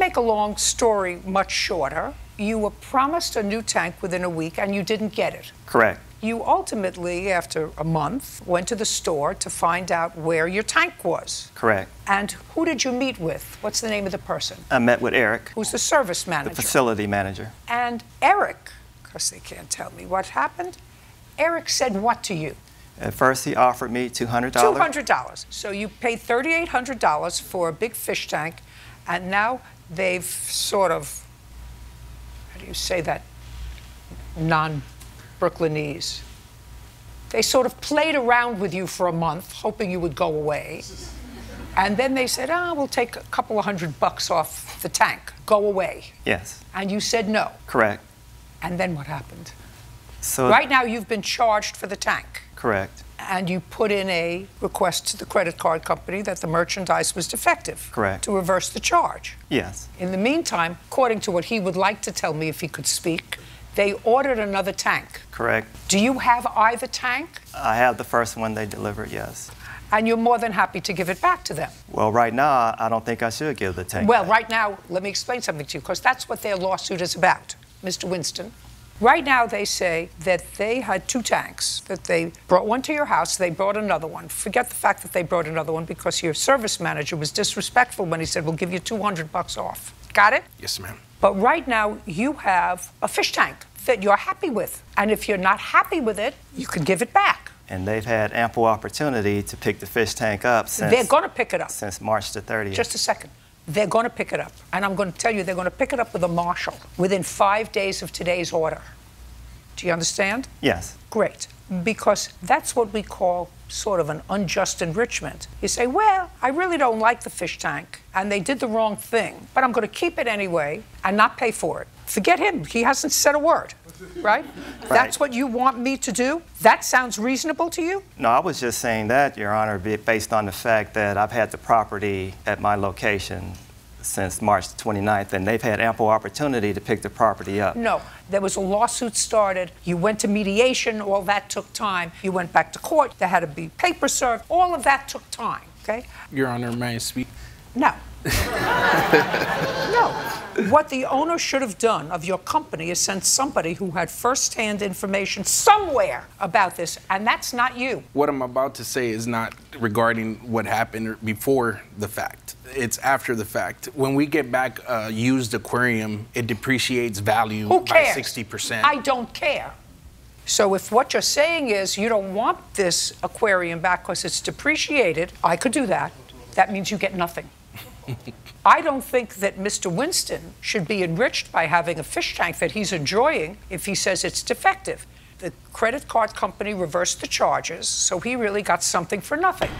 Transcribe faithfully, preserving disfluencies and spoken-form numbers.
make a long story much shorter, you were promised a new tank within a week and you didn't get it. Correct. You ultimately, after a month, went to the store to find out where your tank was. Correct. And who did you meet with? What's the name of the person? I met with Eric. Who's the service manager? The facility manager. And Eric, because they can't tell me what happened, Eric said what to you? At first, he offered me two hundred dollars. two hundred dollars. So you paid thirty-eight hundred dollars for a big fish tank, and now they've sort of, how do you say that, non- Brooklynese. They sort of played around with you for a month, hoping you would go away. And then they said, ah, oh, we'll take a couple of hundred bucks off the tank. Go away. Yes. And you said no. Correct. And then what happened? So right now you've been charged for the tank. Correct. And you put in a request to the credit card company that the merchandise was defective. Correct. To reverse the charge. Yes. In the meantime, according to what he would like to tell me if he could speak, they ordered another tank. Correct. Do you have either tank? I have the first one they delivered, yes. And you're more than happy to give it back to them? Well, right now, I don't think I should give the tank Well, back. Right now, let me explain something to you, because that's what their lawsuit is about, Mister Winston. Right now, they say that they had two tanks, that they brought one to your house, they brought another one. Forget the fact that they brought another one, because your service manager was disrespectful when he said, we'll give you two hundred bucks off. Got it? Yes, ma'am. But right now, you have a fish tank that you're happy with. And if you're not happy with it, you can give it back. And they've had ample opportunity to pick the fish tank up since... They're going to pick it up. Since March the thirtieth. Just a second. They're going to pick it up. And I'm going to tell you, they're going to pick it up with a marshal within five days of today's order. Do you understand? Yes. Great. Because that's what we call sort of an unjust enrichment. You say, well, I really don't like the fish tank, and they did the wrong thing, but I'm going to keep it anyway and not pay for it. Forget him. He hasn't said a word, right? Right. That's what you want me to do? That sounds reasonable to you? No, I was just saying that, Your Honor, based on the fact that I've had the property at my location since March the twenty-ninth, and they've had ample opportunity to pick the property up. No. There was a lawsuit started. You went to mediation. All that took time. You went back to court. There had to be paper served. All of that took time, okay? Your Honor, may I speak? No. No. What the owner should have done of your company is sent somebody who had first-hand information somewhere about this, and that's not you. What I'm about to say is not regarding what happened before the fact. It's after the fact. When we get back a uh, used aquarium, it depreciates value by sixty percent. I don't care. So if what you're saying is you don't want this aquarium back because it's depreciated, I could do that. That means you get nothing. I don't think that Mister Winston should be enriched by having a fish tank that he's enjoying if he says it's defective. The credit card company reversed the charges, so he really got something for nothing.